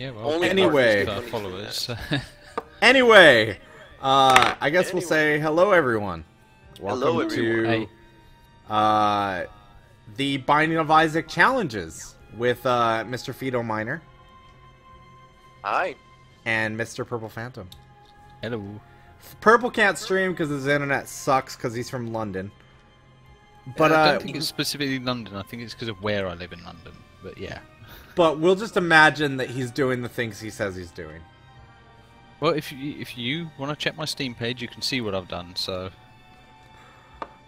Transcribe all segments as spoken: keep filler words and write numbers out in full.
Yeah, well, only anyway, our followers. Anyway, uh, I guess anyway. we'll say hello, everyone. Welcome hello, everyone. to uh, the Binding of Isaac challenges with uh, Mister Fito Miner. Hi. And Mister Purple Fantum. Hello. Purple can't stream because his internet sucks because he's from London. But yeah, I don't uh, think it's specifically London. I think it's because of where I live in London. But yeah. But we'll just imagine that he's doing the things he says he's doing. Well, if you, if you want to check my Steam page, you can see what I've done. So.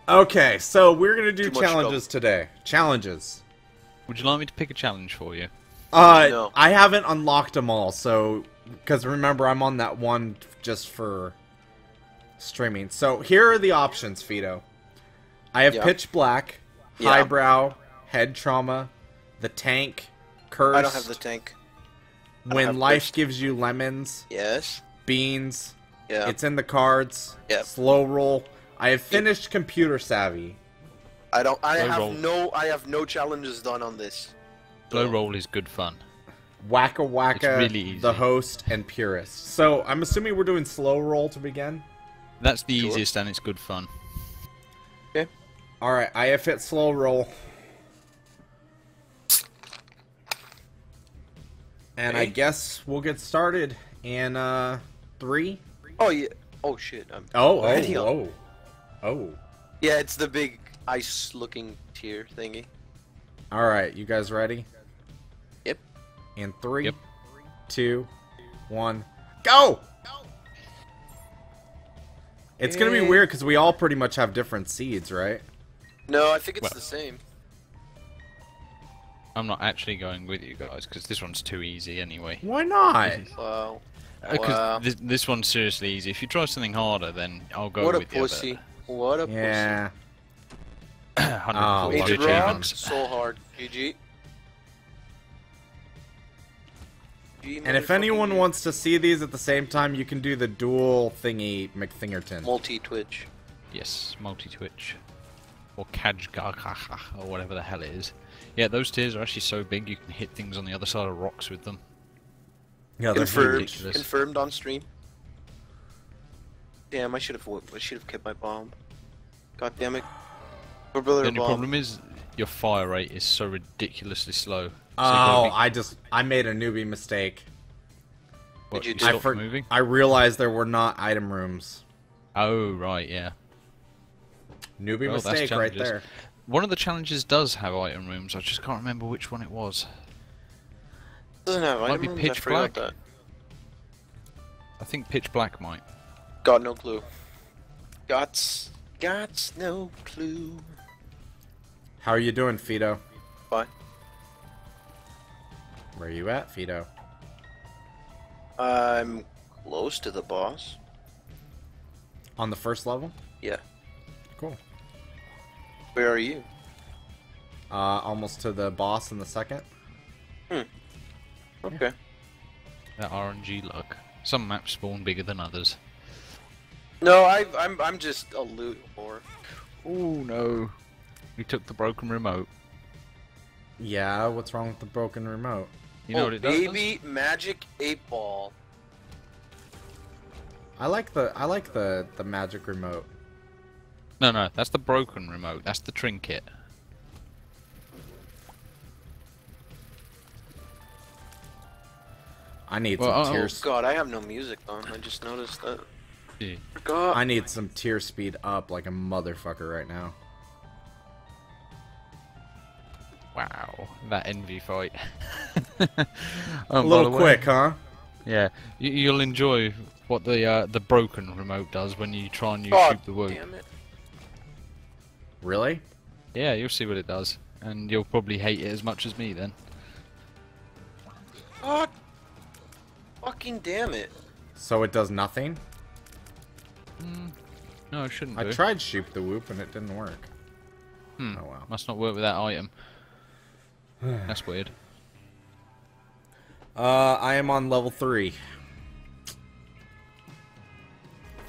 Okay, so we're gonna do Too challenges today. Challenges. Would you like me to pick a challenge for you? Uh, no. I haven't unlocked them all, so because remember I'm on that one just for streaming. So here are the options, Fito. I have yeah. Pitch Black, yeah. Highbrow, Head Trauma, The Tank, Cursed. I don't have The Tank. When Life pitch. Gives You Lemons. Yes. Beans. Yeah. It's in the Cards. Yep. Slow Roll. I have finished it, Computer Savvy. I don't. I Slow have roll. no. I have no challenges done on this. Slow Roll is good fun. Wacka Wacka, really The Host, and Purist. So I'm assuming we're doing Slow Roll to begin. That's the sure. easiest, and it's good fun. Okay. All right. I have hit Slow Roll. And hey. I guess we'll get started in uh, three. Oh yeah. Oh shit. I'm oh oh oh. Oh. Yeah, it's the big ice-looking tier thingy. All right, you guys ready? Yep. In three, yep. two, one, go! go! It's and... gonna be weird because we all pretty much have different seeds, right? No, I think it's well, the same. I'm not actually going with you guys because this one's too easy anyway. Why not? Wow. Because well, uh, this, this one's seriously easy. If you try something harder, then I'll go with you. What a pussy. What a yeah. pussy. Oh, it rocks so hard. G G. G G and if anyone wants to see these at the same time, you can do the dual thingy McThingerton. Multi-twitch. Yes, multi-twitch. Or Kajgarka, or whatever the hell it is. Yeah, those tiers are actually so big you can hit things on the other side of rocks with them. Yeah, Confirmed. Confirmed on stream. Damn, I should have I should have kept my bomb. God damn it. The only problem is your fire rate is so ridiculously slow. So oh, be... I just I made a newbie mistake. What, Did you, you I for... moving? I realized there were not item rooms. Oh right, yeah. Newbie well, mistake right there. One of the challenges does have item rooms. I just can't remember which one it was. Doesn't have it item might be rooms. Pitch I Black. That. I think Pitch Black might. Got no clue. Got, got no clue. How are you doing, Fito? Fine. Where are you at, Fito? I'm close to the boss. On the first level? Yeah. Cool. Where are you? Uh, almost to the boss in the second. Hmm. Okay. Yeah. That R N G luck. Some maps spawn bigger than others. No, I, I'm I'm just a loot whore. Oh no! You took the broken remote. Yeah, what's wrong with the broken remote? You oh, know what it does? Baby magic eight ball. I like the I like the the magic remote. No, no, that's the broken remote. That's the trinket. I need well, some oh, tears. Oh god, I have no music on. I just noticed that. God. I need some tier speed up like a motherfucker right now. Wow, that envy fight. um, a little quick, way, huh? Yeah, you, you'll enjoy what the uh, the broken remote does when you try and you God shoot the whoop. Damn it. Really? Yeah, you'll see what it does, and you'll probably hate it as much as me then. God, fucking damn it! So it does nothing? No, it shouldn't. I do. tried Shoop the Whoop and it didn't work. Hmm. Oh wow. Must not work with that item. That's weird. Uh, I am on level three.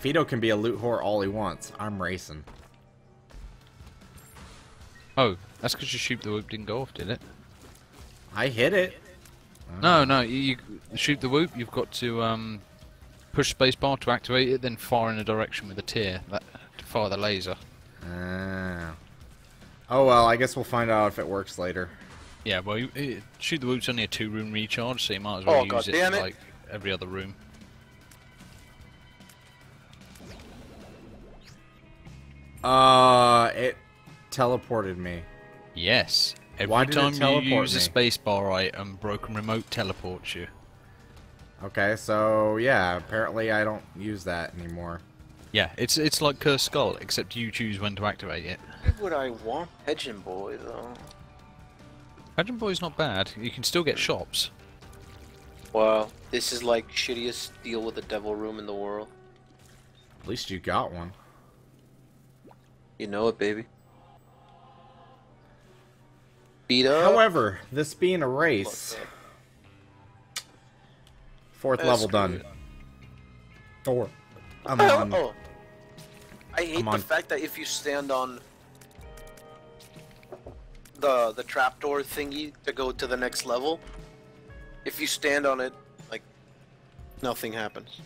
Fito can be a loot whore all he wants. I'm racing. Oh, that's because your Shoop the Whoop didn't go off, did it? I hit it. No, no, you, you shoot the whoop, you've got to um, push spacebar to activate it, then fire in a direction with a tear that, to fire the laser. Uh, oh well, I guess we'll find out if it works later. Yeah, well, you, it, shoot the whoop's only a two room recharge, so you might as well oh, use God it in it. like every other room. Uh, it teleported me. Yes. Every Why did time it teleport you use me? a spacebar item, broken remote teleports you. Okay, so yeah, apparently I don't use that anymore. Yeah, it's it's like Cursed Skull, except you choose when to activate it. Why would I want Pageant Boy though? Pageant Boy's not bad. You can still get shops. Well, this is like shittiest deal with the devil room in the world. At least you got one. You know it, baby. Beat up. However, this being a race, fourth That's level done. Good. Four. I'm oh, on. Oh. I hate I'm the on. fact that if you stand on the the trapdoor thingy to go to the next level, if you stand on it, like nothing happens.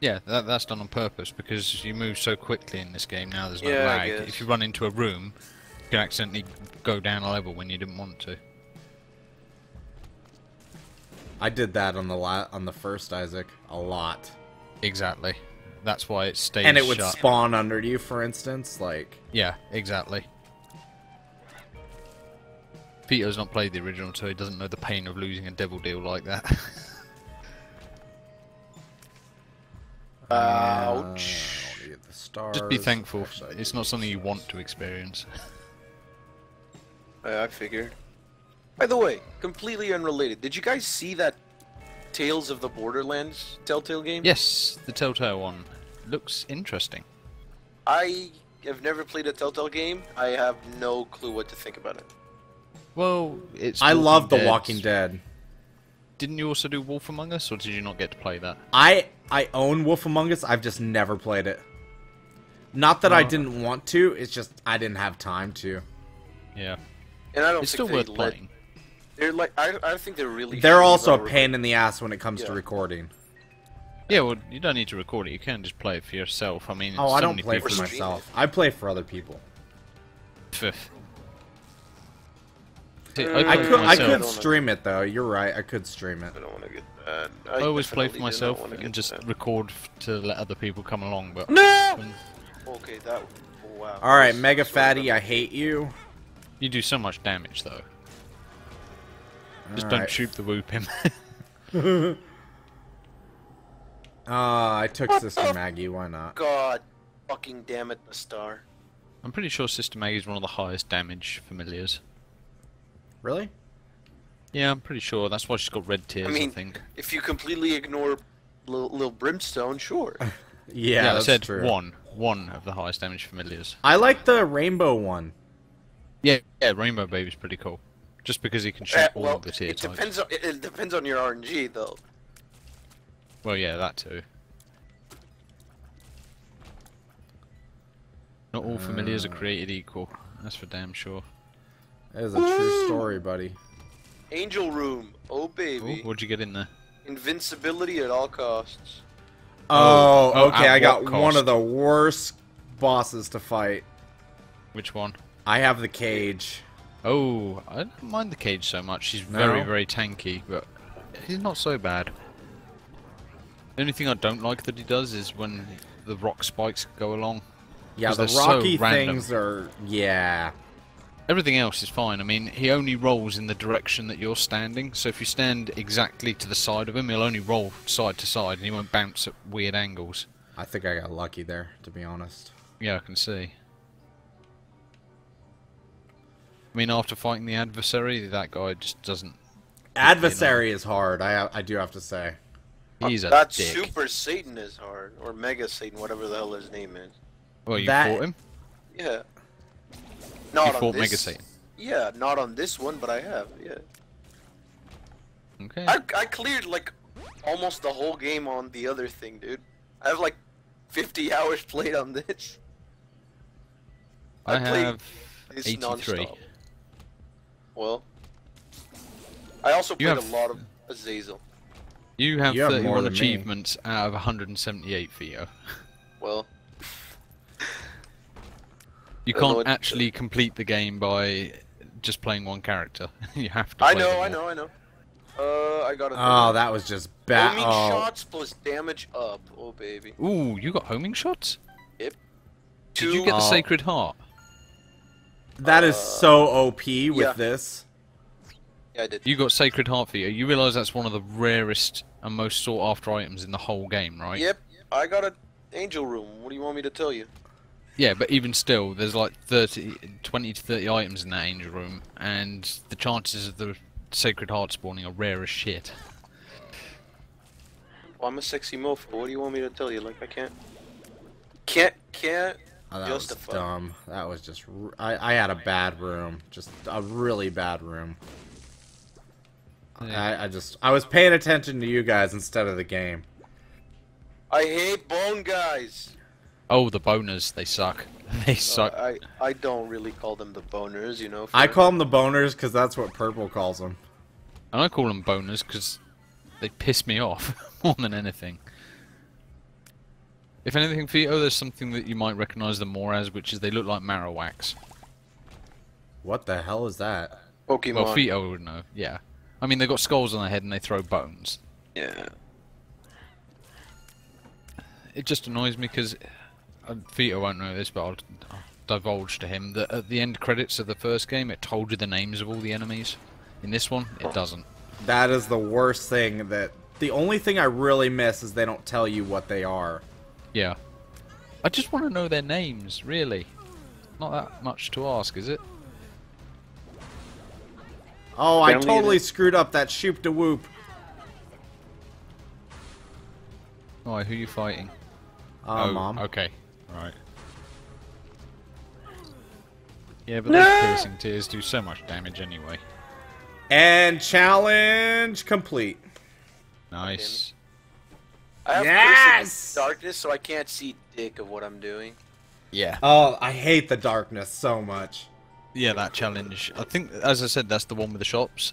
Yeah, that, that's done on purpose because you move so quickly in this game now. There's no yeah, lag. If you run into a room, you can accidentally go down a level when you didn't want to. I did that on the la on the first Isaac a lot. Exactly. That's why it stays. And it would shut. spawn under you, for instance, like. Yeah, exactly. Peter's not played the original, so he doesn't know the pain of losing a devil deal like that. Ouch. Uh, the stars. Just be thankful. It's not something you want to experience. I figured. By the way, completely unrelated, did you guys see that Tales of the Borderlands Telltale game? Yes, the Telltale one. Looks interesting. I have never played a Telltale game. I have no clue what to think about it. Well, it's... I love the Walking Dead. Didn't you also do Wolf Among Us, or did you not get to play that? I I own Wolf Among Us. I've just never played it. Not that oh. I didn't want to. It's just I didn't have time to. Yeah, and I don't. It's think still worth let, playing. They're like I I think they're really. They're also a pain in the ass when it comes yeah. to recording. Yeah, well, you don't need to record it. You can just play it for yourself. I mean, oh, so I don't play for myself. I play for other people. Fifth. See, I, I could, I could stream it though. You're right. I could stream it. I don't want to get bad. I, I always play for myself and just bad. record to let other people come along. But no. When... Okay, that. Wow. All right, Mega Fatty. I hate you. You do so much damage though. All just right. don't shoot the whoop him. uh, I took what Sister Maggie. Why not? God, fucking damn it, the star. I'm pretty sure Sister Maggie's one of the highest damage familiars. Really? Yeah, I'm pretty sure. That's why she's got red tears, I, mean, I think. If you completely ignore little, little Brimstone, sure. yeah, yeah, that's I said true. one. One of the highest damage familiars. I like the rainbow one. Yeah, yeah, Rainbow Baby's pretty cool. Just because he can shoot uh, all well, of the tears. It depends, on, it depends on your R N G, though. Well, yeah, that too. Not all familiars uh... are created equal. That's for damn sure. That is a Woo! true story, buddy. Angel Room. Oh, baby. Ooh, what'd you get in there? Invincibility at all costs. Oh, oh okay. I got cost? one of the worst bosses to fight. Which one? I have the cage. Oh, I don't mind the cage so much. She's no. very, very tanky, but he's not so bad. The only thing I don't like that he does is when the rock spikes go along. Yeah, the rocky so things are... Yeah. Everything else is fine. I mean, he only rolls in the direction that you're standing, so if you stand exactly to the side of him, he'll only roll side to side, and he won't bounce at weird angles. I think I got lucky there, to be honest. Yeah, I can see. I mean, after fighting the Adversary, that guy just doesn't... Adversary is hard, I, I do have to say. He's a that dick. Super Satan is hard, or Mega Satan, whatever the hell his name is. Well, you that... fought him? Yeah. Not Before on this, Mega Satan. Yeah, not on this one, but I have, yeah. Okay. I, I cleared, like, almost the whole game on the other thing, dude. I have, like, fifty hours played on this. I, I have this eighty-three. Well. I also played have, a lot of Azazel. You have you thirty-one have achievements me. out of one hundred seventy-eight, Theo. Well... You can't what, actually uh, complete the game by just playing one character. You have to. I know, I know, I know. Uh, I got it. Oh, that was just bad. Homing oh. shots plus damage up. Oh, baby. Ooh, you got homing shots? Yep. Two. Did you get oh. the Sacred Heart? That uh, is so O P with yeah. this. Yeah, I did. You got Sacred Heart for you. You realize that's one of the rarest and most sought after items in the whole game, right? Yep. yep. I got an Angel Room. What do you want me to tell you? Yeah, but even still, there's like thirty, twenty to thirty items in that Angel Room, and the chances of the Sacred Heart spawning are rare as shit. Well, I'm a sexy mofo. What do you want me to tell you? Like, I can't... Can't... Can't... Oh, that justify. was dumb. That was just... I, I had a bad room. Just a really bad room. Yeah. I, I just... I was paying attention to you guys instead of the game. I hate bone guys! Oh, the boners, they suck. They suck. Uh, I, I don't really call them the boners, you know. I call them the boners because that's what Purple calls them. And I call them boners because they piss me off more than anything. If anything, Fito, there's something that you might recognize them more as, which is they look like Marowaks. What the hell is that? Pokemon. Well, Fito would know, yeah. I mean, they've got skulls on their head and they throw bones. Yeah. It just annoys me because... Fito won't know this, but I'll, I'll divulge to him that at the end credits of the first game, it told you the names of all the enemies. In this one, it doesn't. That is the worst thing. That the only thing I really miss is they don't tell you what they are. Yeah. I just want to know their names, really. Not that much to ask, is it? Oh, I totally screwed up that Shoop the Whoop. Alright, who are you fighting? Uh, oh, Mom. Okay. Right. Yeah, but no! those piercing tears do so much damage anyway. And challenge complete. Nice. I have yes! darkness, so I can't see dick of what I'm doing. Yeah. Oh, I hate the darkness so much. Yeah, that challenge. I think, as I said, that's the one with the shops.